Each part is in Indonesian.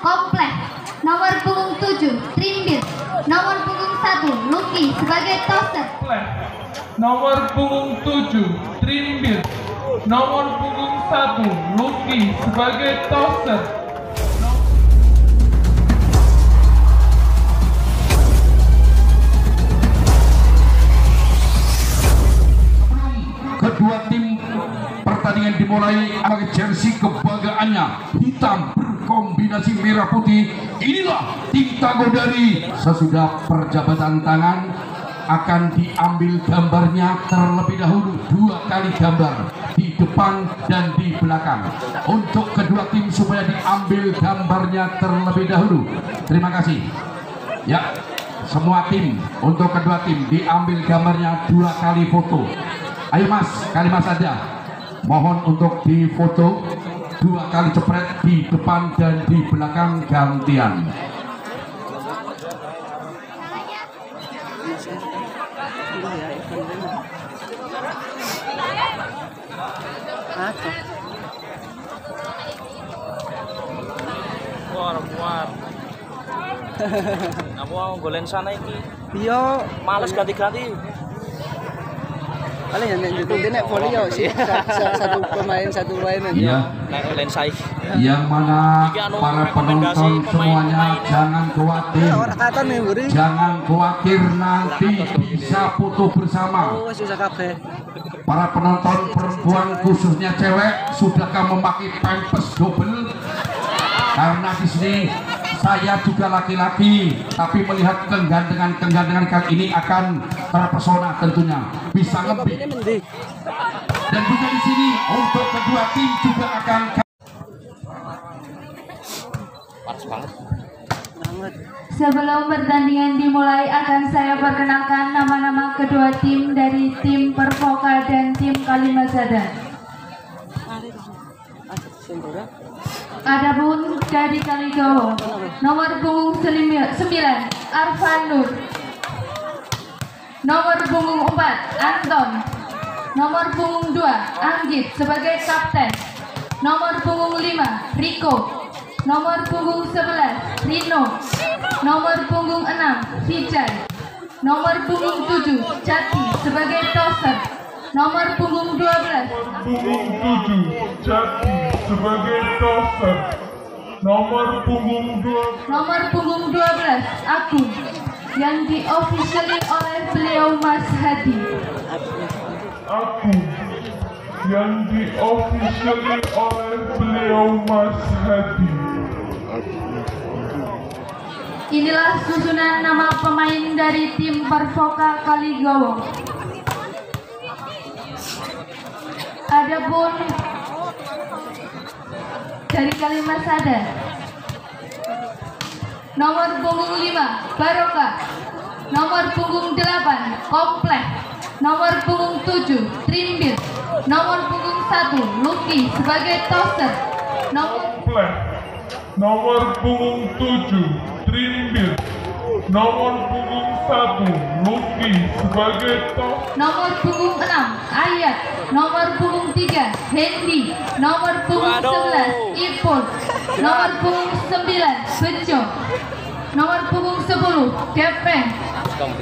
Komplek. Nomor punggung 7 Trimbir. Nomor punggung 1 Luki sebagai toser. Nomor punggung 7 Trimbir. Nomor punggung 1 Luki sebagai toser. Kedua tim pertandingan dimulai pakai jersey kebanggaannya hitam berkombinasi merah putih. Inilah tim tago dari sesudah perjabatan tangan akan diambil gambarnya terlebih dahulu, 2 kali gambar di depan dan di belakang untuk kedua tim supaya diambil gambarnya terlebih dahulu. Terima kasih ya semua tim, untuk kedua tim diambil gambarnya 2 kali foto. Ayo Mas Kalimasada, mohon untuk difoto 2 kali cepret di depan dan di belakang gantian. Aku mau golen sana iki. Iya, males ganti-ganti. Paling yang nek volley sih satu pemain aja. Yang mana para penonton semuanya jangan khawatir. Jangan khawatir nanti bisa foto bersama. Para penonton perempuan khususnya cewek, sudahkah memakai pampers double? Karena di sini saya juga laki-laki, tapi melihat kegantengan kali ini akan terpesona tentunya. Bisa ngebit. Dan juga di sini untuk kedua tim juga akan panas banget. Sebelum pertandingan dimulai akan saya perkenalkan nama-nama kedua tim dari tim Perpoka dan tim Kalimasada. Adapun dari Kaligowong, nomor punggung 9 Ervan Nur, nomor punggung 4 Anton, nomor punggung 2 Anggit sebagai kapten, nomor punggung 5 Riko, nomor punggung 11 Rino, nomor punggung 6 Vijay, nomor punggung 7 Jati sebagai toser, nomor punggung 12 Jati sebagai toser, nomor punggung 12 Agung yang diofisiali oleh beliau Mas Hadi. Inilah susunan nama pemain dari tim Perpoka Kaligowong. Adapun dari Kalimasada, nomor punggung 5 Barokas, nomor punggung 8 Komplek, nomor punggung 7 Trimbil, nomor punggung 1 Luki sebagai toser, nomor punggung 7 Trimbil, nomor punggung 1 Luki sebagai toser, nomor punggung 6 Ayat, nomor punggung 3 Hendi, nomor punggung 11 Ipul, nomor punggung 9 Sutjo, nomor punggung 10 Gepeng,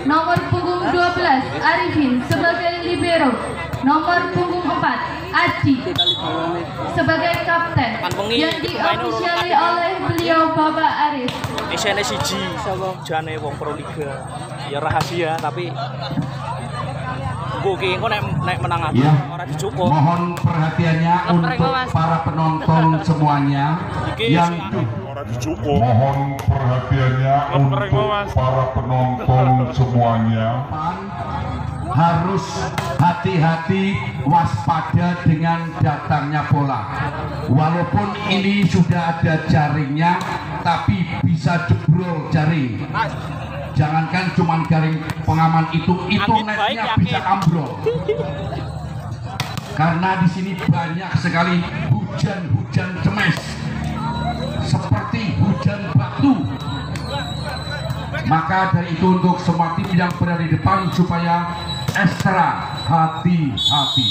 nomor punggung 12 Arifin sebagai libero, nomor punggung 4 Aji sebagai kapten yang diofisiali oleh beliau Bapak Arif. SNSG jane wong Proliga. Ya rahasia tapi Buki, naik menang aja. Ya, mohon perhatiannya untuk para penonton semuanya yang mohon perhatiannya untuk para penonton semuanya harus hati-hati waspada dengan datangnya bola. Walaupun ini sudah ada jaringnya, tapi bisa jebrol jaring. Jangankan cuman garing pengaman itu netnya bisa ambrol. Karena di sini banyak sekali hujan cemes seperti hujan batu. Maka dari itu untuk semua tim yang berada di depan supaya ekstra hati-hati.